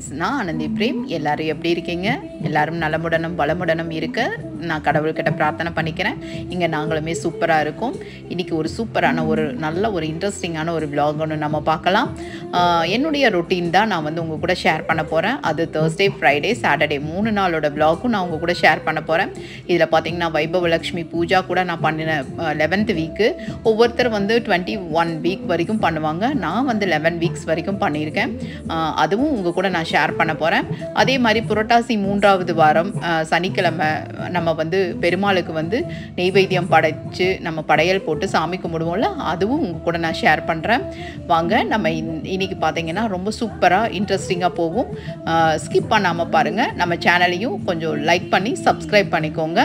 Friends, நான் Anandhi frame. எல்லோரும் எப்படி இருக்கீங்க? எல்லோரும் நலமுடனும் பலமுடனும் இருக்க நான் கடவுள்கிட்ட பிரார்த்தனை பண்ணிக்கிறேன். இங்கே நாங்களுமே சூப்பராக இருக்கோம். இன்றைக்கி ஒரு சூப்பரான நல்ல ஒரு இன்ட்ரெஸ்டிங்கான ஒரு விளாக் ஒன்று நம்ம பார்க்கலாம். என்னுடைய ரொட்டீன் தான் நான் வந்து உங்கள் கூட ஷேர் பண்ண போகிறேன். அது தேர்ஸ்டே, ஃப்ரைடே, சாட்டர்டே 3 நாளோட விளாகும் நான் உங்கள் கூட ஷேர் பண்ண போகிறேன். இதில் பார்த்திங்கன்னா வைபவ லக்ஷ்மி பூஜா கூட நான் பண்ணின 11th வீக்கு, ஒவ்வொருத்தர் வந்து 21 வீக் வரைக்கும் பண்ணுவாங்க. நான் வந்து 11 வீக்ஸ் வரைக்கும் பண்ணியிருக்கேன். அதுவும் உங்கள் கூட நான் ஷேர் பண்ண போகிறேன். அதே மாதிரி புரட்டாசி 3வது வாரம் சனிக்கிழமை நம்ம வந்து பெருமாளுக்கு வந்து நெய்வேத்தியம் படைத்து நம்ம படையல் போட்டு சாமி கும்பிடுவோம்ல, அதுவும் உங்கள் கூட நான் ஷேர் பண்ணுறேன். வாங்க நம்ம இன்றைக்கி பார்த்திங்கன்னா ரொம்ப சூப்பராக இன்ட்ரெஸ்டிங்காக போகும். ஸ்கிப் பண்ணாமல் பாருங்கள். நம்ம சேனலையும் கொஞ்சம் லைக் பண்ணி சப்ஸ்கிரைப் பண்ணிக்கோங்க.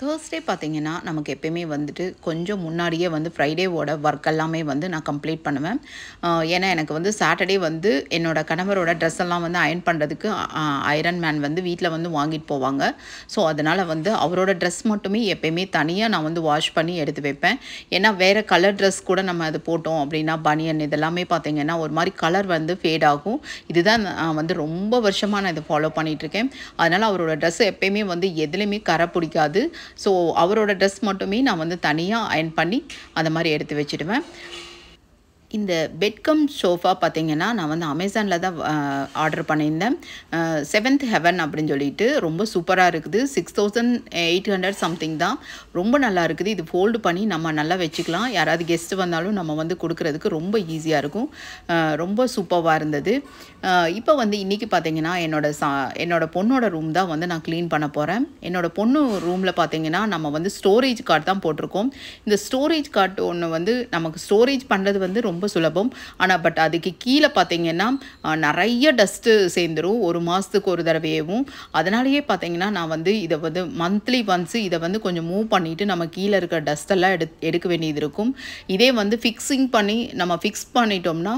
தேர்ஸ்டே பார்த்திங்கன்னா நமக்கு எப்போயுமே வந்துட்டு கொஞ்சம் முன்னாடியே வந்து ஃப்ரைடேவோட ஒர்க் எல்லாமே வந்து நான் கம்ப்ளீட் பண்ணுவேன். ஏன்னா எனக்கு வந்து சாட்டர்டே வந்து என்னோடய கணவரோட ட்ரெஸ் எல்லாம் வந்து அயர்ன் பண்ணுறதுக்கு ஐரன் மேன் வந்து வீட்டில் வந்து வாங்கிட்டு போவாங்க. ஸோ அதனால் வந்து அவரோட ட்ரெஸ் மட்டுமே எப்போயுமே தனியாக நான் வந்து வாஷ் பண்ணி எடுத்து வைப்பேன். ஏன்னா வேறு கலர் ட்ரெஸ் கூட நம்ம அது போட்டோம் அப்படின்னா பனியன் இதெல்லாமே பார்த்திங்கன்னா ஒரு மாதிரி கலர் வந்து ஃபேட் ஆகும். இதுதான் நான் வந்து ரொம்ப வருஷமாக நான் இதை ஃபாலோ பண்ணிகிட்ருக்கேன். அதனால் அவரோட ட்ரெஸ் எப்போயுமே வந்து எதுலேயுமே கரை பிடிக்காது. ஸோ அவரோட ட்ரெஸ் மட்டுமே நான் வந்து தனியாக அயர்ன் பண்ணி அந்த மாதிரி எடுத்து வச்சுடுவேன். இந்த பெட்கம் சோஃபா பார்த்திங்கன்னா நான் வந்து அமேசானில் தான் ஆர்டர் பண்ணியிருந்தேன். 7th Heaven அப்படின்னு சொல்லிட்டு ரொம்ப சூப்பராக இருக்குது. 6800 சம்திங் தான். ரொம்ப நல்லா இருக்குது. இது ஃபோல்டு பண்ணி நம்ம நல்லா வச்சுக்கலாம். யாராவது கெஸ்ட்டு வந்தாலும் நம்ம வந்து கொடுக்குறதுக்கு ரொம்ப ஈஸியாக இருக்கும். ரொம்ப சூப்பராக இருந்தது. இப்போ வந்து இன்றைக்கி பார்த்திங்கன்னா என்னோடய பொண்ணோட ரூம் தான் வந்து நான் க்ளீன் பண்ண போகிறேன். என்னோடய பொண்ணு ரூமில் பார்த்திங்கன்னா நம்ம வந்து ஸ்டோரேஜ் கார்டு தான் போட்டிருக்கோம். இந்த ஸ்டோரேஜ் கார்டு ஒன்று வந்து நமக்கு ஸ்டோரேஜ் பண்ணுறது வந்து சுலபம். ஆனால் பட் அதுக்கு கீழே பார்த்தீங்கன்னா நிறைய டஸ்ட்டு சேர்ந்துடும் ஒரு மாதத்துக்கு ஒரு தடவையவும். அதனாலேயே பார்த்தீங்கன்னா நான் வந்து இதை வந்து மந்த்லி ஒன்ஸ் இதை வந்து கொஞ்சம் மூவ் பண்ணிவிட்டு நம்ம கீழே இருக்கிற டஸ்டெல்லாம் எடுக்க வேண்டியது இருக்கும். இதே வந்து ஃபிக்ஸிங் பண்ணி நம்ம ஃபிக்ஸ் பண்ணிட்டோம்னா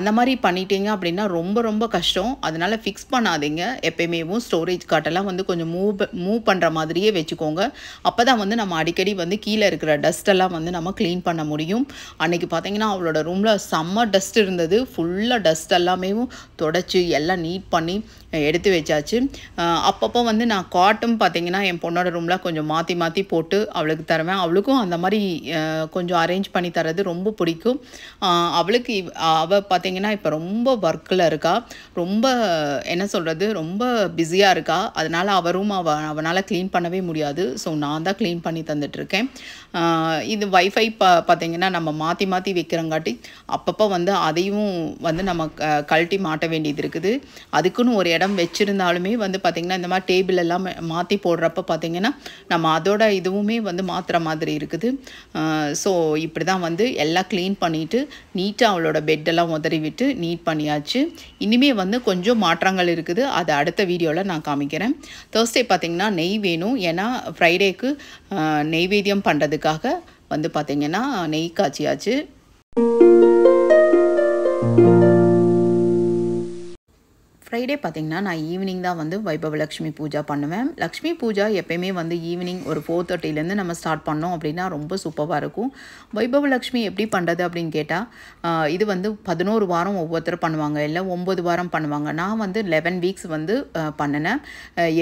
அந்த மாதிரி பண்ணிட்டீங்க அப்படின்னா ரொம்ப ரொம்ப கஷ்டம். அதனால் ஃபிக்ஸ் பண்ணாதீங்க. எப்பயுமேவும் ஸ்டோரேஜ் கார்டெல்லாம் வந்து கொஞ்சம் மூவ் பண்ணுற மாதிரியே வச்சுக்கோங்க. அப்போ தான் வந்து நம்ம அடிக்கடி வந்து கீழே இருக்கிற டஸ்டெல்லாம் வந்து நம்ம க்ளீன் பண்ண முடியும். அன்றைக்கி பார்த்தீங்கன்னா அவளோட ரூமில் செம்ம டஸ்ட் இருந்தது. ஃபுல்லாக டஸ்ட் எல்லாமே தொடச்சி எல்லாம் நீட் பண்ணி எடுத்து வச்சாச்சு. அப்பப்போ வந்து நான் காட்டும் பார்த்திங்கன்னா என் பொண்ணோட ரூமில் கொஞ்சம் மாற்றி மாற்றி போட்டு அவளுக்கு தருவேன். அவளுக்கும் அந்த மாதிரி கொஞ்சம் அரேஞ்ச் பண்ணி தரது ரொம்ப பிடிக்கும். அவளுக்கு அவள் பார்த்திங்கன்னா இப்போ ரொம்ப ஒர்க்கில் இருக்கா. ரொம்ப என்ன சொல்கிறது, ரொம்ப பிஸியாக இருக்கா. அதனால் அவள் ரூம் அவனால் க்ளீன் பண்ணவே முடியாது. ஸோ நான் தான் க்ளீன் பண்ணி தந்துட்டுருக்கேன். இது வைஃபை பார்த்திங்கன்னா நம்ம மாற்றி மாற்றி வைக்கிறங்காட்டி அப்பப்போ வந்து அதையும் வந்து நம்ம கழட்டி மாட்ட வேண்டியது இருக்குது. அதுக்குன்னு ஒரு இடம் வச்சுருந்தாலுமே வந்து பார்த்திங்கன்னா இந்த மாதிரி டேபிள் எல்லாம் மாற்றி போடுறப்ப பார்த்திங்கன்னா நம்ம அதோட இதுவுமே வந்து மாற்றுற மாதிரி இருக்குது. ஸோ இப்படி தான் வந்து எல்லாம் க்ளீன் பண்ணிவிட்டு நீட்டாக அவளோட பெட்டெல்லாம் உதறி விட்டு நீட் பண்ணியாச்சு. இனிமேல் வந்து கொஞ்சம் மாற்றங்கள் இருக்குது. அதை அடுத்த வீடியோவில் நான் காமிக்கிறேன். தேர்ஸ்டே பார்த்திங்கன்னா நெய் வேணும். ஏன்னா ஃப்ரைடேக்கு நெய்வேத்தியம் பண்ணுறதுக்காக வந்து பார்த்திங்கன்னா நெய் காய்ச்சியாச்சு. ஃப்ரைடே பார்த்திங்கன்னா நான் ஈவினிங் தான் வந்து வைபவ லக்ஷ்மி பூஜா பண்ணுவேன். லக்ஷ்மி பூஜா எப்போயுமே வந்து ஈவினிங் ஒரு 4:30லேருந்து நம்ம ஸ்டார்ட் பண்ணோம் அப்படின்னா ரொம்ப சூப்பராக இருக்கும். வைபவ லக்ஷ்மி எப்படி பண்ணுறது அப்படின்னு கேட்டால் இது வந்து 11 வாரம் ஒவ்வொருத்தரும் பண்ணுவாங்க, இல்லை 9 வாரம் பண்ணுவாங்க. நான் வந்து 11 வீக்ஸ் வந்து பண்ணினேன்.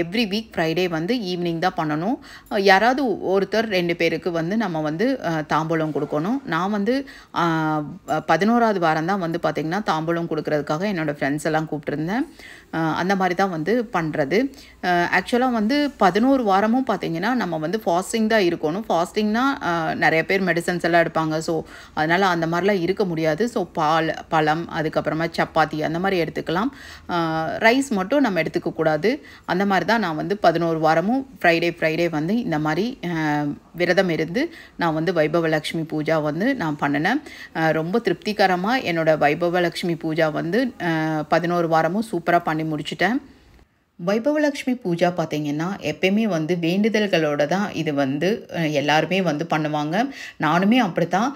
எவ்ரி வீக் ஃப்ரைடே வந்து ஈவினிங் தான் பண்ணணும். யாராவது ஒருத்தர் 2 பேருக்கு வந்து நம்ம வந்து தாம்பூலம் கொடுக்கணும். நான் வந்து 11வது வாரம் தான் வந்து பார்த்திங்கன்னா தாம்பூலம் கொடுக்கறதுக்காக என்னோடய ஃப்ரெண்ட்ஸ் எல்லாம் கூப்பிட்டுருந்தேன். அந்த மாதிரி தான் வந்து பண்ணுறது. ஆக்சுவலாக வந்து 11 வாரமும் பார்த்திங்கன்னா நம்ம வந்து ஃபாஸ்டிங் தான் இருக்கணும். ஃபாஸ்டிங்னா நிறைய பேர் மெடிசன்ஸ் எல்லாம் எடுப்பாங்க. ஸோ அதனால் அந்த மாதிரிலாம் இருக்க முடியாது. ஸோ பழம், அதுக்கப்புறமா சப்பாத்தி அந்த மாதிரி எடுத்துக்கலாம். ரைஸ் மட்டும் நம்ம எடுத்துக்கக்கூடாது. அந்த மாதிரி தான் நான் வந்து 11 வாரமும் ஃப்ரைடே வந்து இந்த மாதிரி விரதம் இருந்து நான் வந்து வைபவ லக்ஷ்மி பூஜா வந்து நான் பண்ணினேன். ரொம்ப திருப்திகரமாக என்னோடய வைபவ லக்ஷ்மி பூஜா வந்து 11 வாரமும் சூப்பராக பண்ணி முடிச்சிட்டேன். வைபவலக்ஷ்மி பூஜா பார்த்திங்கன்னா எப்போயுமே வந்து வேண்டுதல்களோடு தான் இது வந்து எல்லாருமே வந்து பண்ணுவாங்க. நானுமே அப்படி தான்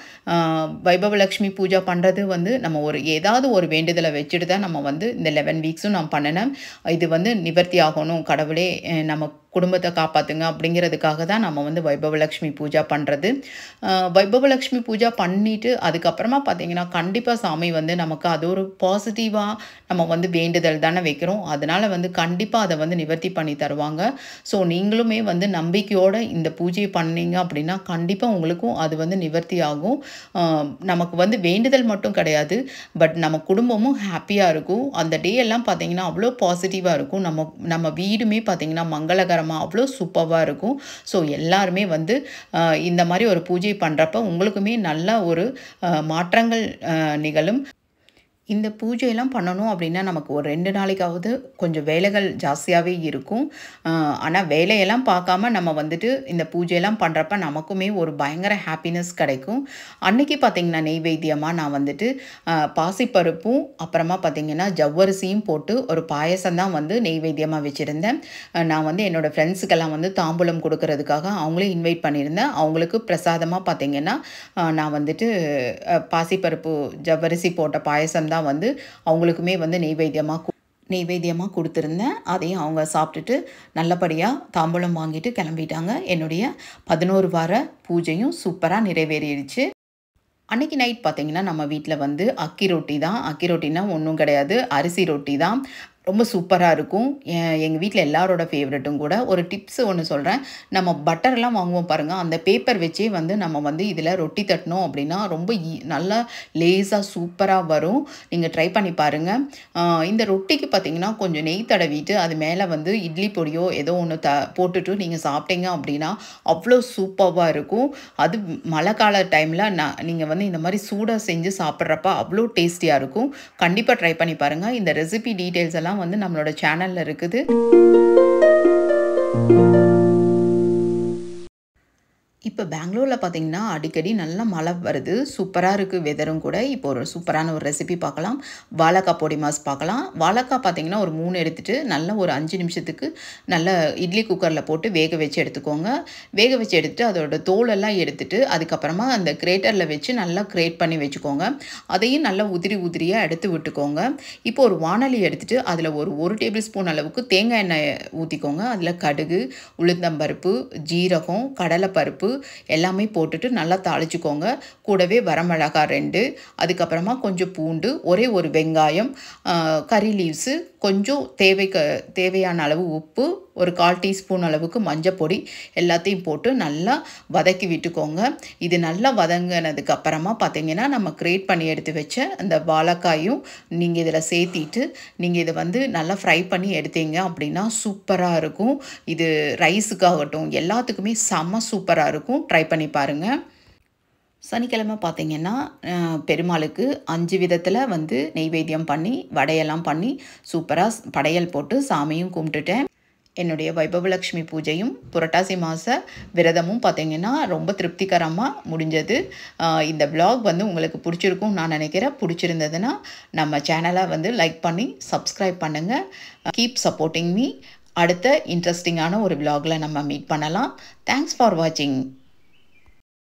வைபவலக்ஷ்மி பூஜா பண்ணுறது வந்து நம்ம ஒரு ஏதாவது ஒரு வேண்டுதலை வச்சுட்டு தான் நம்ம வந்து இந்த 11 வீக்ஸும் நான் பண்ணினேன். இது வந்து நிவர்த்தி ஆகணும், கடவுளே நம்ம குடும்பத்தை காப்பாத்துங்க அப்படிங்கிறதுக்காக தான் நாம வந்து வைபவ லட்சுமி பூஜை பண்றது வைபவ லட்சுமி பூஜை பண்ணிட்டு அதுக்கு அப்புறமா பாத்தீங்கன்னா கண்டிப்பா சாமி வந்து நமக்கு அது ஒரு பாசிட்டிவா நம்ம வந்து வேண்டுதல் தான வைக்கிறோம் அதனால வந்து கண்டிப்பா அத வந்து நிவர்த்தி பண்ணி தருவாங்க சோ நீங்களுமே வந்து நம்பிக்கையோட இந்த பூஜை பண்ணீங்க அப்படினா கண்டிப்பா உங்களுக்கு அது வந்து நிவர்த்தி ஆகும் நமக்கு வந்து வேண்டுதல் மட்டும் கிடையாது பட் நம்ம குடும்பமும் ஹாப்பியா இருக்கும் அந்த டே எல்லாம் பாத்தீங்கன்னா அவ்ளோ பாசிட்டிவா இருக்கும் நம்ம வீடுமே பாத்தீங்கன்னா மங்களகர அவ்ளோ சூப்பரா இருக்கும் சோ எல்லாரும் வந்து இந்த மாதிரி ஒரு பூஜை பண்றப்ப உங்களுக்குமே நல்ல ஒரு மாற்றங்கள் நிகழும் இந்த பூஜை எல்லாம் பண்ணனும் அப்படினா நமக்கு ஒரு 2 நாளைக்காவது கொஞ்சம் வேலைகள் ஜாஸ்தியாவே இருக்கும் ஆனா வேலை எல்லாம் பார்க்காம நம்ம வந்துட்டு இந்த பூஜை எல்லாம் பண்றப்ப நமக்குமே ஒரு பயங்கர ஹாப்பினஸ் கிடைக்கும் அன்னைக்கு பாத்தீங்கன்னா நெய்வேத்தியமா நான் வந்துட்டு பாசிப்பருப்பும் அப்புறமா பாத்தீங்கன்னா ஜவ்வரிசியும் போட்டு ஒரு பாயாசம் தான் வந்து நெய்வேத்தியமா வச்சிருந்தேன் நான் வந்து என்னோட फ्रेंड्ஸ்க்கு எல்லாம் வந்து தாம்பூலம் கொடுக்கிறதுக்காக அவங்களே இன்வைட் பண்ணிருந்தேன் அவங்களுக்கு பிரசாதமா பாத்தீங்கன்னா நான் வந்துட்டு பாசிப்பருப்பு ஜவ்வரிசி போட்ட பாயாசம் வந்து அவங்களுக்குமே வந்து நெய்வேத்தியமா கொடுத்திருந்தேன் அதையும் அவங்க சாப்பிட்டுட்டு நல்லபடியா தாம்பூலம் வாங்கிட்டு கிளம்பிட்டாங்க என்னுடைய 11 வார பூஜையும் சூப்பரா நிறைவேறிடுச்சு அன்னைக்கு நைட் பாத்தீங்கன்னா நம்ம வீட்ல வந்து அக்கி ரொட்டினா ஒண்ணும் கிடையாது அரிசி ரொட்டி தான் ரொம்ப சூப்பரா இருக்கும் எங்க வீட்ல எல்லாரோட ஃபேவரட்டும் கூட ஒரு டிப்ஸ் ஒன்னு சொல்றேன் நம்ம பட்டர் எல்லாம் வாங்குவோம் பாருங்க அந்த பேப்பர் வெச்சே வந்து நம்ம வந்து இதல ரொட்டி தட்டணும் அப்படினா ரொம்ப நல்ல லேஸா சூப்பரா வரும் நீங்க ட்ரை பண்ணி பாருங்க இந்த ரொட்டிக்கு பாத்தீங்கன்னா கொஞ்சம் நெய் தடவிட்டு அது மேல வந்து இட்லி பொடியோ ஏதோ ஒன்னு போட்டுட்டு நீங்க சாப்பிட்டீங்க அப்படினா அவ்ளோ சூப்பரா இருக்கும் அது மழை கால டைம்ல நீங்க வந்து இந்த மாதிரி சூடா செஞ்சு சாப்பிறப்ப அவ்ளோ டேஸ்டியா இருக்கும் கண்டிப்பா ட்ரை பண்ணி பாருங்க இந்த ரெசிபி டீடைல்ஸ் எல்லாம் வந்து நம்மளோட சேனல்ல இருக்குது இப்போ பெங்களூர்ல பாத்தீங்கன்னா அடிக்கடி நல்ல மழை வருது சூப்பரா இருக்கு வெதரும் கூட இப்போ ஒரு சூப்பரான ஒரு ரெசிபி பார்க்கலாம் வாழைக்காய் பொடி மாஸ் பார்க்கலாம் வாழைக்காய் பாத்தீங்கன்னா ஒரு 3 எடுத்துட்டு நல்ல ஒரு 5 நிமிஷத்துக்கு நல்ல இட்லி குக்கர்ல போட்டு வேக வெச்சு எடுத்துக்கோங்க வேக வெச்சு எடுத்துட்டு அதோட தோல் எல்லாம் எடுத்துட்டு அதுக்கு அப்புறமா அந்த கிரேட்டர்ல வெச்சு நல்லா கிரேட் பண்ணி வெச்சுக்கோங்க அதையும் நல்ல உதிரியா எடுத்து விட்டுக்கோங்க இப்போ ஒரு வாணலி எடுத்துட்டு அதுல ஒரு டேபிள் ஸ்பூன் அளவுக்கு தேங்காய் எண்ணெய் ஊத்திக்கோங்க அதுல கடுகு உளுந்தம்பருப்பு ஜீரகம் கடலைப்பருப்பு எல்லாமே போட்டுட்டு நல்லா தாளிச்சுக்கோங்க கூடவே வரமிளகாய் 2 அதுக்கு அப்புறமா கொஞ்சம் பூண்டு ஒரே ஒரு வெங்காயம் கரி லீவ்ஸ் கொஞ்சம் தேவையான அளவு உப்பு ஒரு 1/4 டீஸ்பூன் அளவுக்கு மஞ்சள் பொடி எல்லாத்தையும் போட்டு நல்லா வதக்கி விட்டுக்கோங்க இது நல்லா வதங்கினதுக்கு அப்புறமா பாத்தீங்கன்னா நம்ம கிரேட் பண்ணி எடுத்து வெச்ச அந்த வாழைக்காயும் நீங்க இதல சேர்த்திட்டு நீங்க இத வந்து நல்லா ஃப்ரை பண்ணி எடுத்தீங்க அப்படினா சூப்பரா இருக்கும் இது ரைஸ்காகட்டும் எல்லாத்துக்குமே செம சூப்பரா இருக்கும் ட்ரை பண்ணி பாருங்க சனிக்கிழமை பாத்தீங்கன்னா பெருமாளுக்கு 5 விதத்துல வந்து நெய்வேத்தியம் பண்ணி வடையெல்லாம் பண்ணி சூப்பரா படையல் போட்டு சாமியும் கும்பிட்டுட்டேன் என்னுடைய வைபவ லட்சுமி பூஜையும் புரட்டாசி மாச விரதமும் பாத்தீங்கன்னா ரொம்ப திருப்திகரமா முடிஞ்சது இந்த vlog வந்து உங்களுக்கு பிடிச்சிருக்கும் நான் நினைக்கிறேன் பிடிச்சிருந்ததனா நம்ம சேனலை வந்து லைக் பண்ணி subscribe பண்ணுங்க keep supporting me அடுத்த இன்ட்ரஸ்டிங்கான ஒரு vlogல நம்ம மீட் பண்ணலாம் thanks for watching